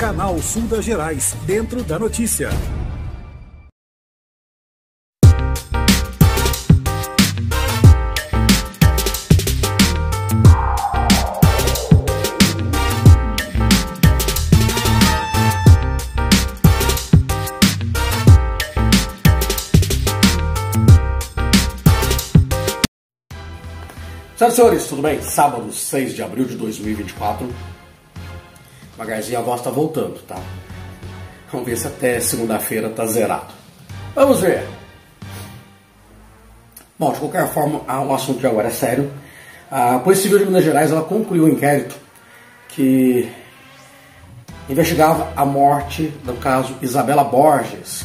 Canal Sul das Gerais, dentro da notícia. Senhoras e senhores, tudo bem? Sábado, 6 de abril de 2024. Devagarzinho a voz tá voltando, tá? Vamos ver se até segunda-feira tá zerado. Vamos ver. Bom, de qualquer forma, o assunto de agora é sério. A Polícia Civil de Minas Gerais, ela concluiu um inquérito que investigava a morte do caso Isabela Borges,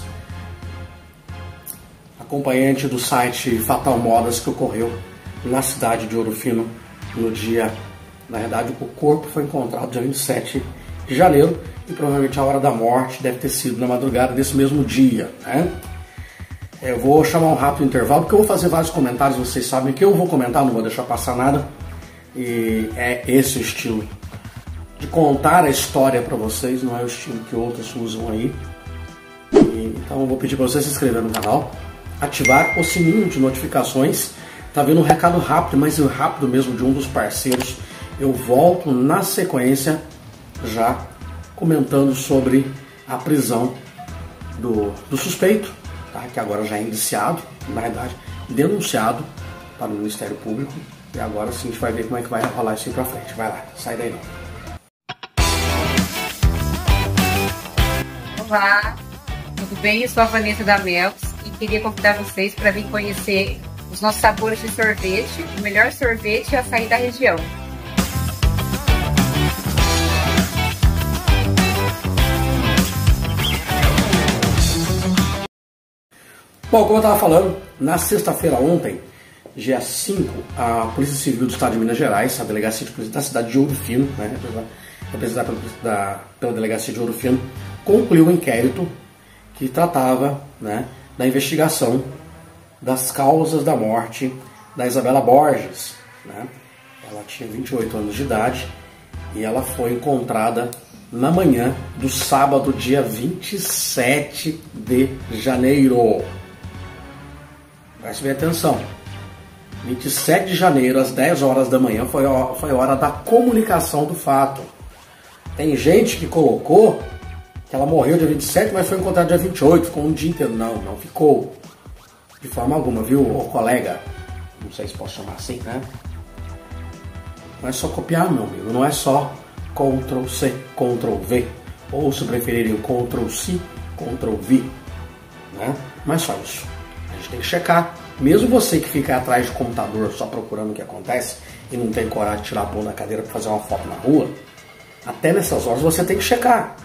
acompanhante do site Fatal Modas, que ocorreu na cidade de Ouro Fino no dia... Na verdade, o corpo foi encontrado dia 27 de janeiro e provavelmente a hora da morte deve ter sido na madrugada desse mesmo dia, né? Eu vou chamar um rápido intervalo porque eu vou fazer vários comentários, vocês sabem que eu vou comentar, não vou deixar passar nada. E é esse o estilo de contar a história para vocês, não é o estilo que outros usam aí. E, então eu vou pedir para vocês se inscrever no canal, ativar o sininho de notificações. Tá vindo um recado rápido, mas rápido mesmo, de um dos parceiros. Eu volto na sequência já comentando sobre a prisão do suspeito, tá? Que agora já é indiciado, na verdade denunciado para o Ministério Público. E agora sim a gente vai ver como é que vai rolar isso aí pra frente. Vai lá, sai daí não. Olá, tudo bem? Eu sou a Vanessa da Melos e queria convidar vocês para vir conhecer os nossos sabores de sorvete, o melhor sorvete e açaí da região. Bom, como eu estava falando, na sexta-feira ontem, dia 5, a Polícia Civil do Estado de Minas Gerais, a Delegacia de Polícia da cidade de Ouro Fino, né, representada pela Delegacia de Ouro Fino, concluiu um inquérito que tratava, né, da investigação das causas da morte da Isabela Borges, né? Ela tinha 28 anos de idade e ela foi encontrada na manhã do sábado, dia 27 de janeiro. Preste bem atenção. 27 de janeiro, às 10 horas da manhã, foi a hora da comunicação do fato. Tem gente que colocou que ela morreu dia 27, mas foi encontrada dia 28, ficou um dia inteiro. Não, não ficou. De forma alguma, viu, ô colega? Não sei se posso chamar assim, né? Não é só copiar, meu amigo. Não é só Ctrl+C, Ctrl+V. Ou, se preferirem, Ctrl+C, Ctrl+V. Né? Mas só isso. A gente tem que checar. Mesmo você que fica atrás de computador só procurando o que acontece e não tem coragem de tirar a bunda da cadeira para fazer uma foto na rua, até nessas horas você tem que checar.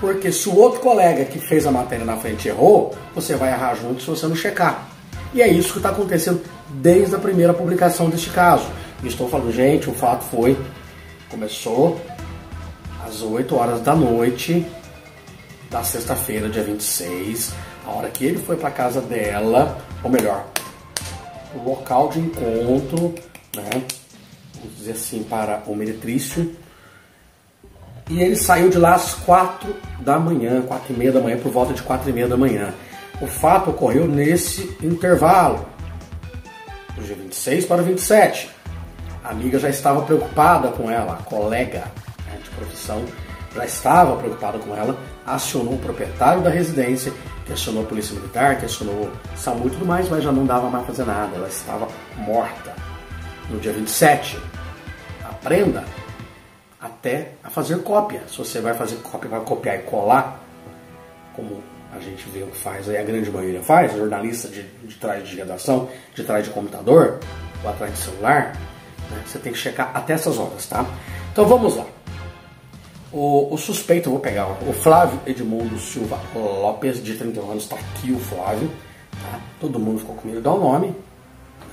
Porque se o outro colega que fez a matéria na frente errou, você vai errar junto se você não checar. E é isso que está acontecendo desde a primeira publicação deste caso. E estou falando, gente, o fato foi... Começou às 8 horas da noite da sexta-feira, dia 26, a hora que ele foi para casa dela, ou melhor, o local de encontro, né? Vamos dizer assim, para o meretrício. E ele saiu de lá às 4 da manhã, 4 e meia da manhã, por volta de 4 e meia da manhã. O fato ocorreu nesse intervalo, do dia 26 para o 27. A amiga já estava preocupada com ela, a colega, né, de profissão já estava preocupada com ela, acionou o proprietário da residência, questionou a polícia militar, questionou o SAMU e tudo mais, mas já não dava mais fazer nada, ela estava morta. No dia 27, aprenda até a fazer cópia. Se você vai fazer cópia, vai copiar e colar, como a gente vê o que faz aí, a grande maioria faz, jornalista de trás de redação, de trás de computador, ou atrás de celular. Você tem que checar até essas horas, tá? Então vamos lá. O suspeito, eu vou pegar o Flávio Edmundo Silva Lopes, de 31 anos, tá aqui o Flávio, tá? Todo mundo ficou com medo de dar o nome,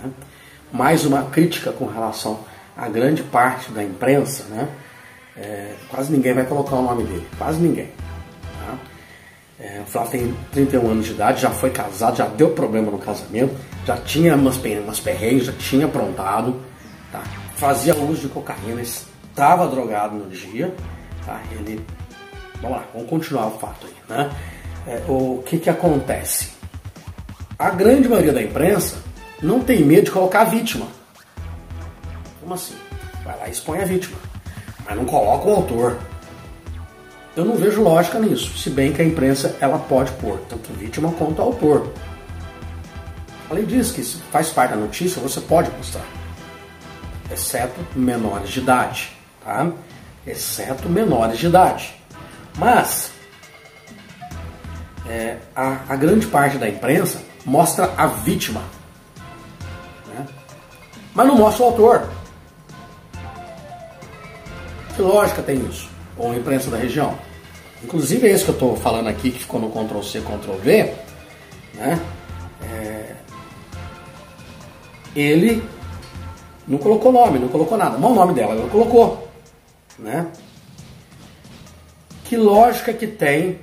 né? Mais uma crítica com relação à grande parte da imprensa, né? Quase ninguém vai colocar o nome dele, quase ninguém, tá? O Flávio tem 31 anos de idade, já foi casado, já deu problema no casamento, já tinha umas perrengues, já tinha aprontado, tá? Fazia uso de cocaína, estava drogado no dia, tá? Ele Vamos lá, vamos continuar o fato aí, né? O que acontece? A grande maioria da imprensa não tem medo de colocar a vítima. Como assim? Vai lá e expõe a vítima, mas não coloca o autor. Eu não vejo lógica nisso, se bem que a imprensa ela pode pôr tanto vítima quanto autor. Além disso, que se faz parte da notícia, você pode mostrar, exceto menores de idade, tá? Exceto menores de idade. Mas a grande parte da imprensa mostra a vítima, né? Mas não mostra o autor. Que lógica tem isso? Ou a imprensa da região. Inclusive é isso que eu estou falando aqui, que ficou no Ctrl+C, Ctrl+V, né? Ele não colocou nome, não colocou nada. Mas o nome dela ela colocou, né? Que lógica que tem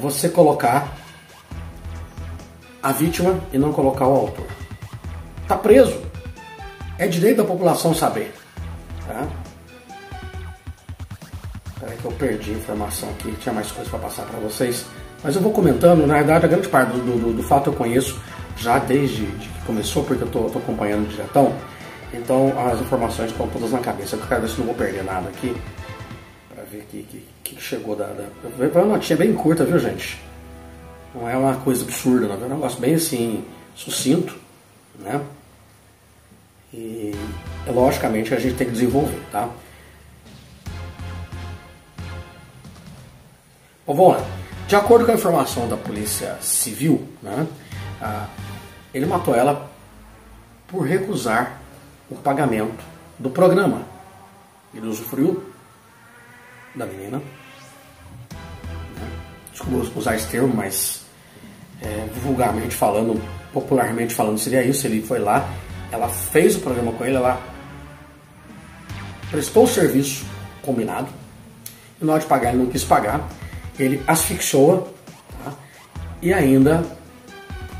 você colocar a vítima e não colocar o autor? Tá preso. É direito da população saber. Tá? Peraí que eu perdi a informação aqui, tinha mais coisa para passar para vocês, mas eu vou comentando. Na verdade, a grande parte do fato eu conheço já desde que começou, porque eu tô acompanhando diretão, então as informações estão todas na cabeça. Eu quero ver se não vou perder nada aqui, para ver o que chegou Foi uma notinha bem curta, viu, gente? Não é uma coisa absurda, não é um negócio bem assim, sucinto, né? E logicamente a gente tem que desenvolver, tá? Bom, vamos lá. De acordo com a informação da Polícia Civil, né, ele matou ela por recusar o pagamento do programa. Ele usufruiu da menina, né? Desculpa usar esse termo, mas vulgarmente falando, popularmente falando, seria isso. Ele foi lá, ela fez o programa com ele, ela prestou o serviço combinado, e na hora de pagar ele não quis pagar, ele asfixiou, tá? E ainda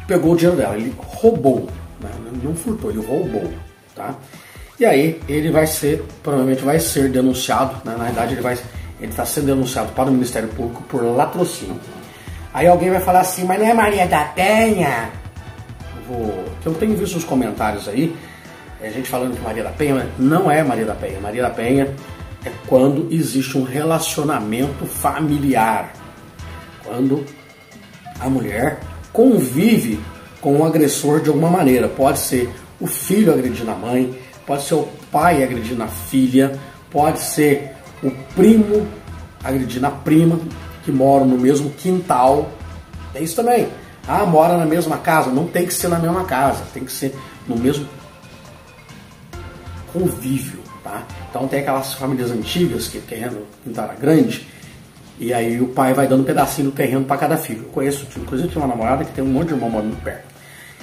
pegou o dinheiro dela, ele roubou, né? Não furtou, ele roubou, tá? E aí ele provavelmente vai ser denunciado, né? Na verdade ele está sendo denunciado para o Ministério Público por latrocínio. Aí alguém vai falar assim, mas não é Maria da Penha? Eu tenho visto os comentários aí, a gente falando que Maria da Penha não é Maria da Penha. Maria da Penha é quando existe um relacionamento familiar, quando a mulher convive com o agressor de alguma maneira. Pode ser o filho agredindo a mãe, pode ser o pai agredindo a filha, pode ser o primo agredindo a prima, que moram no mesmo quintal. É isso também. Ah, mora na mesma casa? Não tem que ser na mesma casa, tem que ser no mesmo convívio, tá? Então tem aquelas famílias antigas que o terreno não era grande, e aí o pai vai dando um pedacinho do terreno para cada filho. Eu conheço, inclusive eu tenho uma namorada que tem um monte de irmão morando perto.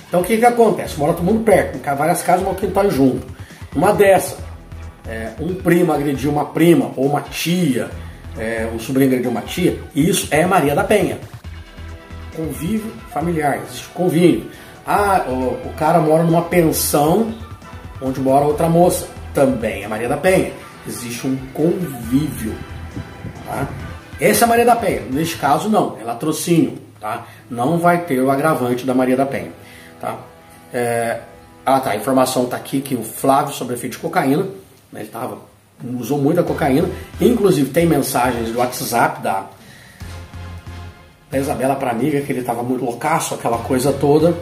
Então o que acontece? Mora todo mundo perto, em várias casas, um quintal junto. Uma dessa, um primo agrediu uma prima, ou uma tia, um sobrinho agrediu uma tia, e isso é Maria da Penha. Convívio familiar, existe convívio. Ah, o cara mora numa pensão onde mora outra moça, também é Maria da Penha, existe um convívio, tá? Essa é Maria da Penha, neste caso não, é latrocínio, tá? Não vai ter o agravante da Maria da Penha, tá? A informação tá aqui que o Flávio, sobre efeito de cocaína, né, ele usou muita cocaína, inclusive tem mensagens do WhatsApp da Isabela pra amiga, que ele tava muito loucaço, aquela coisa toda,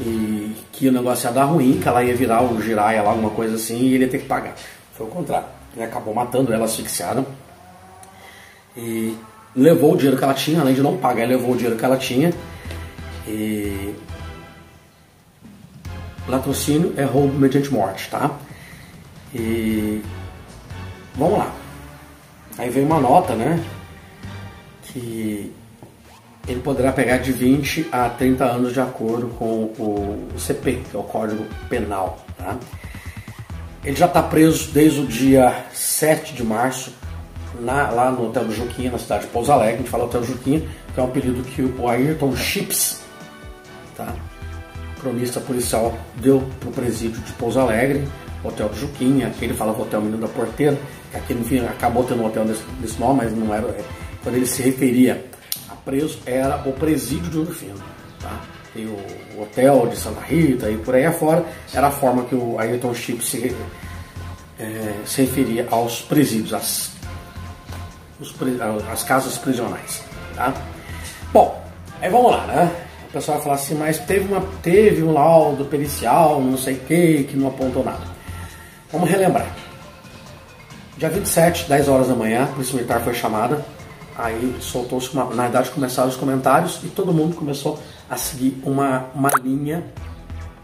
e que o negócio ia dar ruim, que ela ia virar o giraia lá, alguma coisa assim, e ele ia ter que pagar. Foi o contrário, ele acabou matando ela asfixiada, e levou o dinheiro que ela tinha, além de não pagar, ele levou o dinheiro que ela tinha. E latrocínio é roubo mediante morte, tá? E vamos lá, aí veio uma nota, né, que ele poderá pegar de 20 a 30 anos de acordo com o CP, que é o Código Penal, tá? Ele já está preso desde o dia 7 de março, lá no Hotel do Juquinha, na cidade de Pouso Alegre. A gente fala Hotel Juquinha, que é um apelido que o Airton Chips, tá, cronista policial, deu para o presídio de Pouso Alegre, Hotel do Juquinha. Aqui ele fala Hotel Menino da Porteira, aqui no fim acabou tendo um hotel desse nome, mas não era, quando ele se referia a preso, era o Presídio de Ouro Fino, tá? E o hotel de Santa Rita e por aí afora, era a forma que o Airton Chips se referia aos presídios, as casas prisionais, tá? Bom, aí vamos lá, né? O pessoal vai falar assim, mas teve um laudo pericial, não sei o que não apontou nada. Vamos relembrar. Dia 27, 10 horas da manhã, a polícia militar foi chamada, aí soltou-se, na verdade começaram os comentários e todo mundo começou a seguir uma linha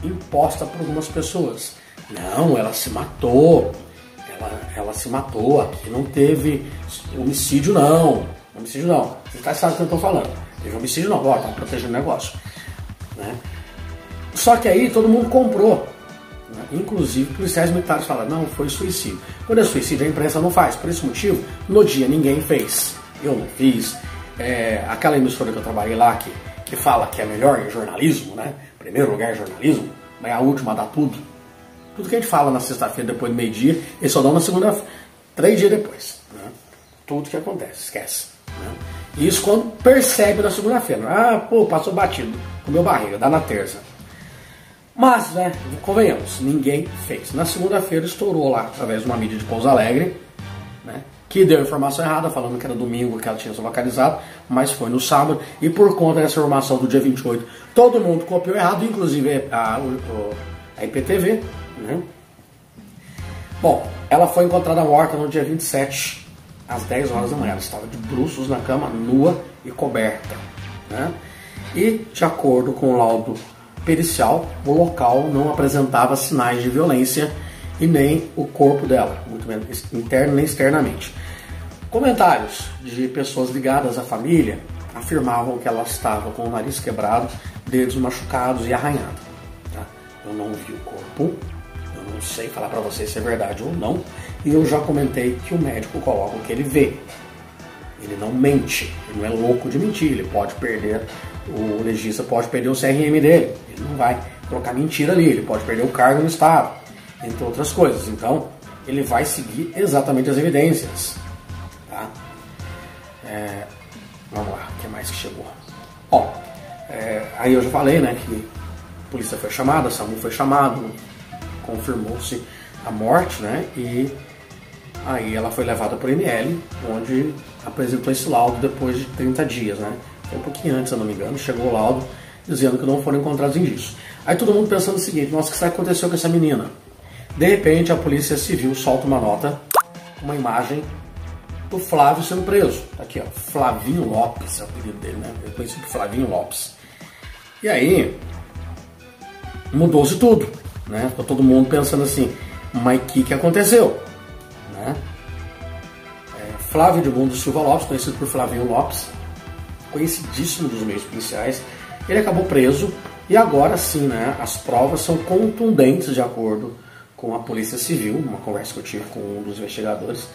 imposta por algumas pessoas. Não, ela se matou, ela se matou, aqui não teve homicídio não, homicídio não. Vocês tá sabendo o que eu estou falando, teve homicídio não, ó, tá protegendo o negócio. Né? Só que aí todo mundo comprou. Inclusive, policiais militares falam, não, foi suicídio. Quando é suicídio, a imprensa não faz. Por esse motivo, no dia ninguém fez. Eu não fiz. Aquela emissora que eu trabalhei lá, que fala que é melhor em jornalismo, né? Primeiro lugar é jornalismo, mas a última dá tudo. Tudo que a gente fala na sexta-feira, depois do meio-dia, eles só dão na segunda-feira, 3 dias depois. Né? Tudo que acontece, esquece. Né? E isso quando percebe na segunda-feira. Ah, pô, passou batido, comeu barriga, dá na terça. Mas, né, convenhamos, ninguém fez. Na segunda-feira estourou lá, através de uma mídia de Pouso Alegre, né, que deu informação errada, falando que era domingo, que ela tinha se localizado, mas foi no sábado, e por conta dessa informação do dia 28, todo mundo copiou errado, inclusive a IPTV, né. Bom, ela foi encontrada morta no dia 27, às 10 horas da manhã. Ela estava de bruços na cama, nua e coberta, né, e de acordo com o laudo pericial, o local não apresentava sinais de violência e nem o corpo dela, muito menos interno nem externamente. Comentários de pessoas ligadas à família afirmavam que ela estava com o nariz quebrado, dedos machucados e arranhado. Tá? Eu não vi o corpo, eu não sei falar para vocês se é verdade ou não, e eu já comentei que o médico coloca o que ele vê. Ele não mente, ele não é louco de mentir, ele pode perder, o legista pode perder o CRM dele, ele não vai colocar mentira ali, ele pode perder o cargo no Estado, entre outras coisas. Então, ele vai seguir exatamente as evidências. Tá? Vamos lá, o que mais que chegou? Bom, aí eu já falei, né, que a polícia foi chamada, a SAMU foi chamado, confirmou-se a morte, né, e aí ela foi levada para o IML, onde apresentou esse laudo depois de 30 dias, né? Foi um pouquinho antes, se eu não me engano, chegou o laudo dizendo que não foram encontrados indícios. Aí todo mundo pensando o seguinte, nossa, o que será que aconteceu com essa menina? De repente a polícia civil solta uma nota, uma imagem do Flávio sendo preso. Aqui, ó, Flavinho Lopes é o apelido dele, né? Eu conheci o Flavinho Lopes. E aí, mudou-se tudo, né? Ficou todo mundo pensando assim, mas o que aconteceu? Né? Flávio Edmundo Silva Lopes, conhecido por Flavinho Lopes, conhecidíssimo dos meios policiais, ele acabou preso e agora sim, né, as provas são contundentes de acordo com a Polícia Civil, uma conversa que eu tive com um dos investigadores,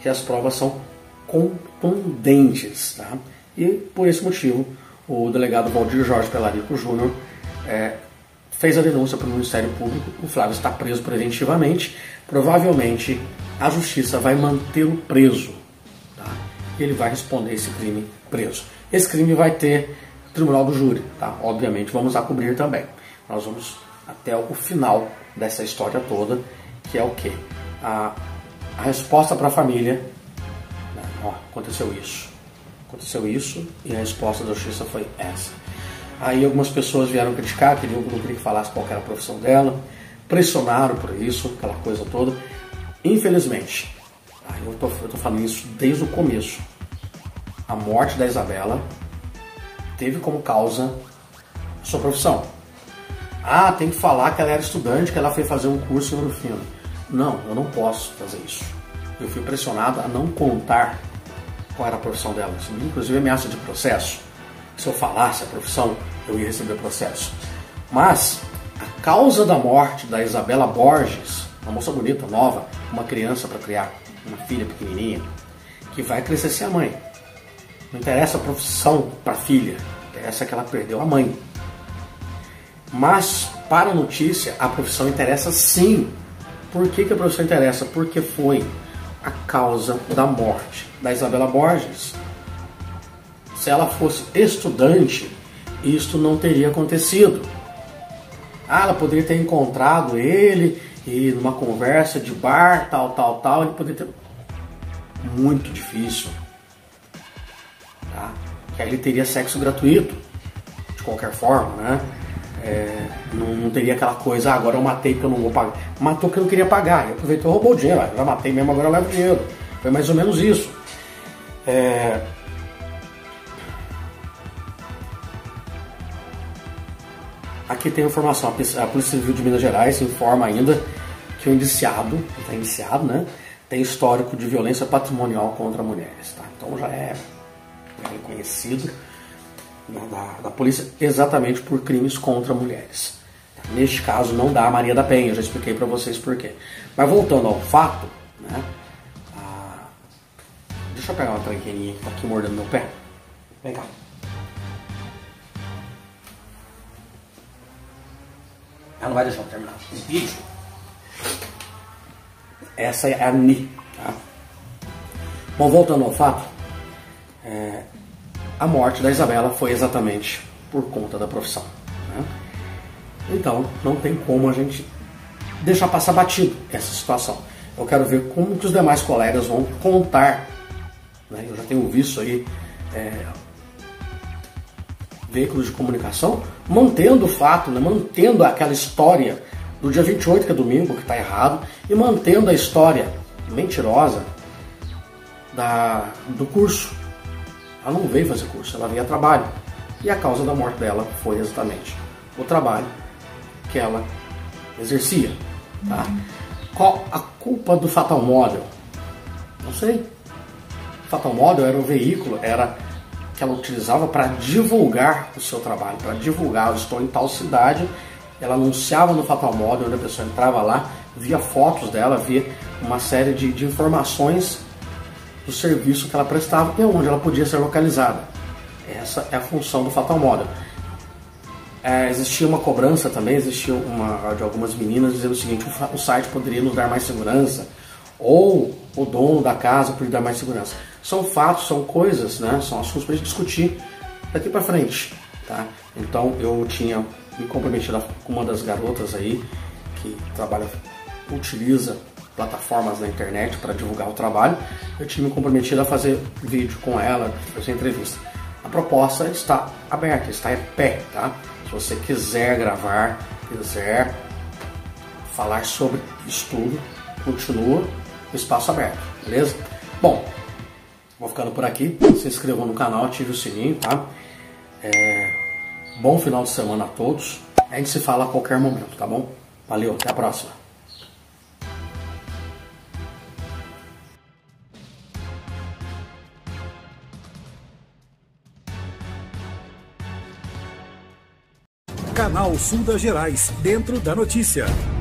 que as provas são contundentes, tá? E por esse motivo o delegado Valdir Jorge Pelarico Jr. Fez a denúncia para o Ministério Público, o Flávio está preso preventivamente, provavelmente a Justiça vai mantê-lo preso, tá? E ele vai responder esse crime preso. Esse crime vai ter tribunal do júri, tá? Obviamente vamos a cobrir também. Nós vamos até o final dessa história toda, que é o quê? A resposta para a família, né? Ó, aconteceu isso e a resposta da Justiça foi essa. Aí algumas pessoas vieram criticar, queriam que eu queria que falasse qual era a profissão dela, pressionaram por isso, aquela coisa toda. Infelizmente, eu tô falando isso desde o começo, a morte da Isabela teve como causa a sua profissão. Ah, tem que falar que ela era estudante, que ela foi fazer um curso em Ouro Fino. Não, eu não posso fazer isso. Eu fui pressionado a não contar qual era a profissão dela, inclusive ameaça de processo. Se eu falasse a profissão, eu ia receber processo. Mas a causa da morte da Isabela Borges, uma moça bonita, nova, uma criança para criar, uma filha pequenininha, que vai crescer sem a mãe. Não interessa a profissão para a filha, interessa que ela perdeu a mãe. Mas, para a notícia, a profissão interessa sim. Por que a profissão interessa? Porque foi a causa da morte da Isabela Borges. Se ela fosse estudante, isto não teria acontecido. Ah, ela poderia ter encontrado ele e numa conversa de bar, tal, ele poderia ter... Muito difícil. Tá? Porque aí ele teria sexo gratuito, de qualquer forma, né? Não teria aquela coisa, agora eu matei porque eu não vou pagar. Matou porque eu não queria pagar, e aproveitou e roubou o dinheiro. Já matei mesmo, agora eu levo o dinheiro. Foi mais ou menos isso. Aqui tem informação, a Polícia Civil de Minas Gerais informa ainda que o indiciado, está indiciado, né? Tem histórico de violência patrimonial contra mulheres, tá? Então já é reconhecido da polícia exatamente por crimes contra mulheres. Neste caso não dá a Maria da Penha, já expliquei para vocês porquê. Mas voltando ao fato, né? Deixa eu pegar uma tranqueirinha que tá aqui mordendo meu pé. Vem cá. Ela não vai deixar eu terminar o vídeo. Essa é a Ni, tá? Bom, voltando ao fato, a morte da Isabela foi exatamente por conta da profissão, né? Então, não tem como a gente deixar passar batido essa situação. Eu quero ver como que os demais colegas vão contar, né? Eu já tenho visto aí veículos de comunicação mantendo o fato, né? Mantendo aquela história do dia 28, que é domingo, que está errado, e mantendo a história mentirosa do curso. Ela não veio fazer curso, ela veio a trabalho. E a causa da morte dela foi exatamente o trabalho que ela exercia. Tá? Qual a culpa do Fatal Model? Não sei. O Fatal Model era um veículo, era que ela utilizava para divulgar o seu trabalho, para divulgar, eu estou em tal cidade, ela anunciava no Fatal Model, onde a pessoa entrava lá, via fotos dela, via uma série de informações do serviço que ela prestava e onde ela podia ser localizada. Essa é a função do Fatal Model. Existia uma cobrança também, existia de algumas meninas dizendo o seguinte, o site poderia nos dar mais segurança, ou o dono da casa poderia dar mais segurança. São fatos, são coisas, né? São assuntos para a gente discutir daqui para frente, tá? Então eu tinha me comprometido com uma das garotas aí que trabalha, utiliza plataformas na internet para divulgar o trabalho, eu tinha me comprometido a fazer vídeo com ela, fazer entrevista. A proposta está aberta, está em pé, tá? Se você quiser gravar, quiser falar sobre estudo, continua, o espaço aberto, beleza? Bom, vou ficando por aqui, se inscrevam no canal, ative o sininho, tá? Bom final de semana a todos, a gente se fala a qualquer momento, tá bom? Valeu, até a próxima! Canal Sul das Gerais, dentro da notícia.